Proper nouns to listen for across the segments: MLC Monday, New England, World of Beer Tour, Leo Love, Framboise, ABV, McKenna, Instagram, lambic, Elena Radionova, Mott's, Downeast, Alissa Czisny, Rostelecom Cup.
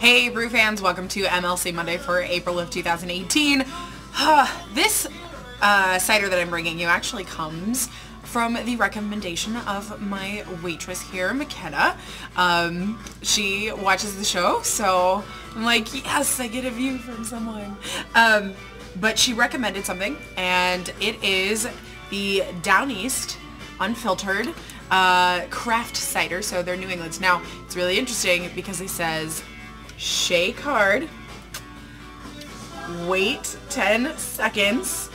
Hey brew fans, welcome to MLC Monday for April of 2018. This cider that I'm bringing you actually comes from the recommendation of my waitress here, McKenna. She watches the show, so I'm like, yes, I get a view from someone. But she recommended something, and it is the Downeast unfiltered craft cider, so they're New England's. Now, it's really interesting because it says shake hard, wait 10 seconds,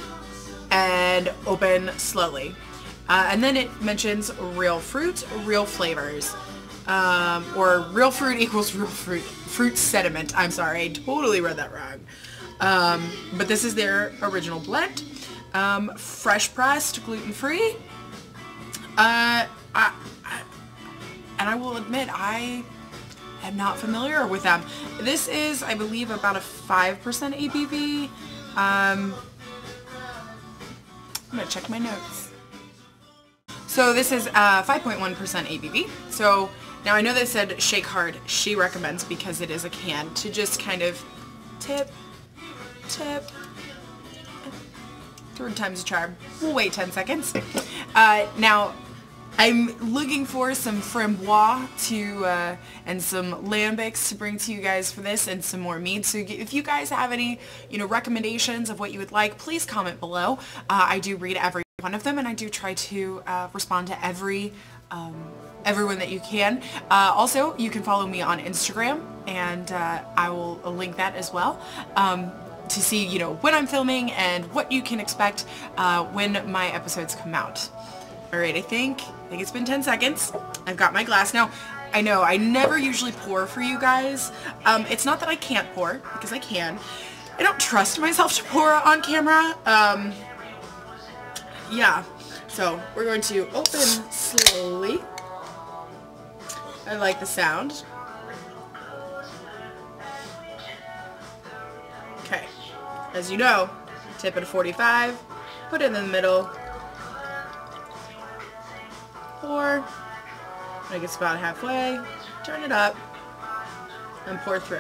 and open slowly. And then it mentions real fruit, real flavors. Or real fruit equals real fruit. Fruit sediment. I'm sorry, I totally read that wrong. But this is their original blend. Fresh pressed, gluten-free. I will admit, I am not familiar with them. This is, I believe, about a 5% ABV. I'm going to check my notes. So this is 5.1% ABV. So now I know they said shake hard. She recommends, because it is a can, to just kind of tip. Third time's a charm. We'll wait 10 seconds. Now, I'm looking for some Framboise and some lambics to bring to you guys for this, and some more mead. So if you guys have any, recommendations of what you would like, please comment below. I do read every one of them, and I do try to respond to everyone that you can. Also, you can follow me on Instagram, and I will link that as well. To see, when I'm filming and what you can expect when my episodes come out. Alright, I think it's been 10 seconds. I've got my glass. Now, I know, I never usually pour for you guys. It's not that I can't pour, because I can. I don't trust myself to pour on camera. Yeah, so we're going to open slowly. I like the sound. Okay, as you know, tip it at 45, put it in the middle, pour, when it gets about halfway, turn it up, and pour through.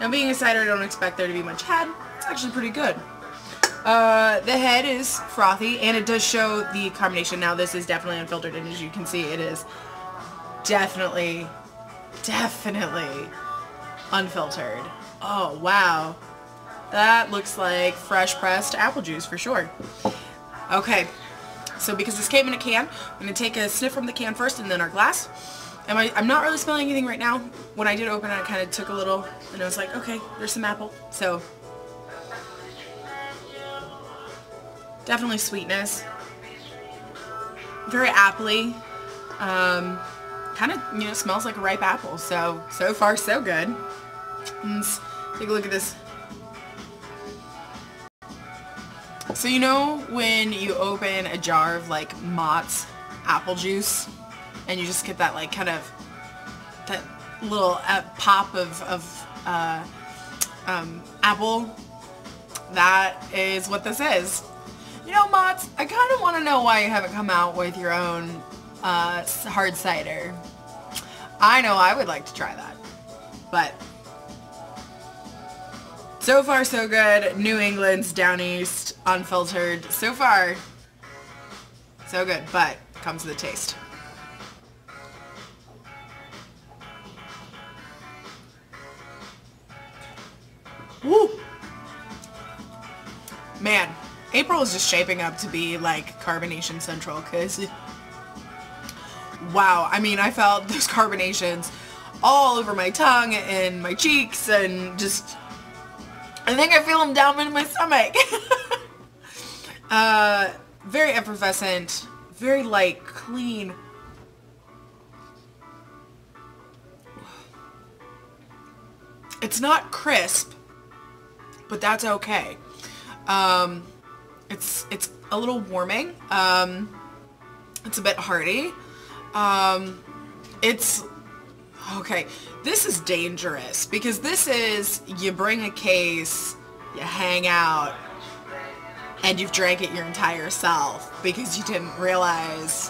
Now, being a cider, I don't expect there to be much head. It's actually pretty good. The head is frothy, and it does show the carbonation. Now, this is definitely unfiltered, and as you can see, it is definitely unfiltered. Oh, wow. That looks like fresh pressed apple juice for sure. Okay, so because this came in a can, I'm going to take a sniff from the can first and then our glass. And I'm not really smelling anything right now. When I did open it, I kind of took a little, and I was like, okay, there's some apple. So, definitely sweetness. Very apple-y. Kind of, smells like a ripe apple. So far, so good. Let's take a look at this. So when you open a jar of like Mott's apple juice and you just get that like kind of that little pop of apple, that is what this is. Mott's, I kind of want to know why you haven't come out with your own hard cider. I know I would like to try that, but so far, so good. New England's Downeast, unfiltered. So far, so good, but comes with the taste. Woo! Man, April is just shaping up to be like carbonation central, because wow, I felt those carbonations all over my tongue and my cheeks, and just I think I feel them down in my stomach. Very effervescent, very light, clean. It's not crisp, but that's okay. It's a little warming. It's a bit hearty. It's okay. This is dangerous, because this is, you bring a case, you hang out, and you've drank it your entire self because you didn't realize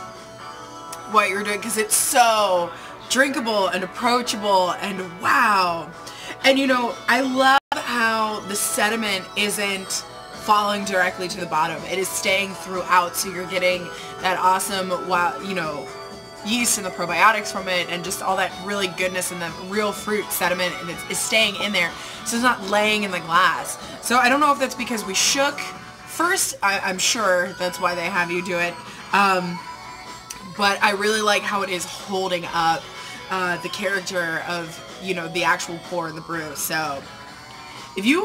what you were doing, because it's so drinkable and approachable and wow. And you know, I love how the sediment isn't falling directly to the bottom. It is staying throughout, so you're getting that awesome, wow, you know, yeast and the probiotics from it and just all that really goodness, and the real fruit sediment, and it's staying in there, so it's not laying in the glass. So I don't know if that's because we shook first. I'm sure that's why they have you do it, but I really like how it is holding up the character of, you know, the actual pour and the brew. So if you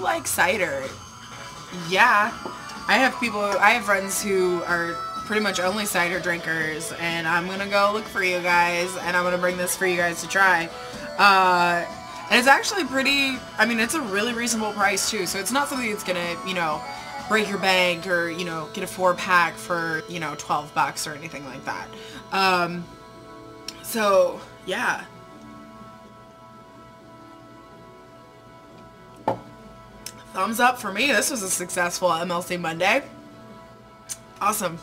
like cider, yeah, I have friends who are pretty much only cider drinkers, and I'm gonna go look for you guys, and I'm gonna bring this for you guys to try. And it's actually pretty, I mean, it's a really reasonable price too, so it's not something that's gonna, you know, break your bank, or, you know, get a 4-pack for, you know, $12 or anything like that. So yeah, thumbs up for me. This was a successful MLC Monday. Awesome.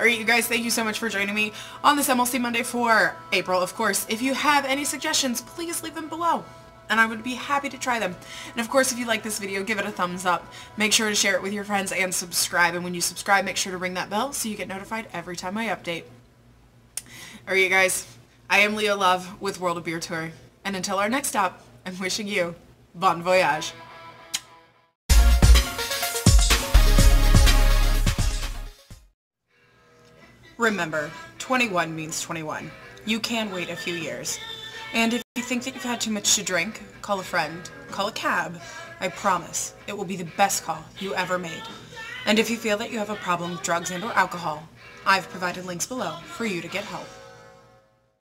Alright, you guys, thank you so much for joining me on this MLC Monday for April, of course. If you have any suggestions, please leave them below, and I would be happy to try them. And of course, if you like this video, give it a thumbs up. Make sure to share it with your friends and subscribe. And when you subscribe, make sure to ring that bell so you get notified every time I update. Alright, you guys, I am Leo Love with World of Beer Tour. And until our next stop, I'm wishing you bon voyage. Remember, 21 means 21. You can wait a few years. And if you think that you've had too much to drink, call a friend, call a cab. I promise it will be the best call you ever made. And if you feel that you have a problem with drugs and/or alcohol, I've provided links below for you to get help.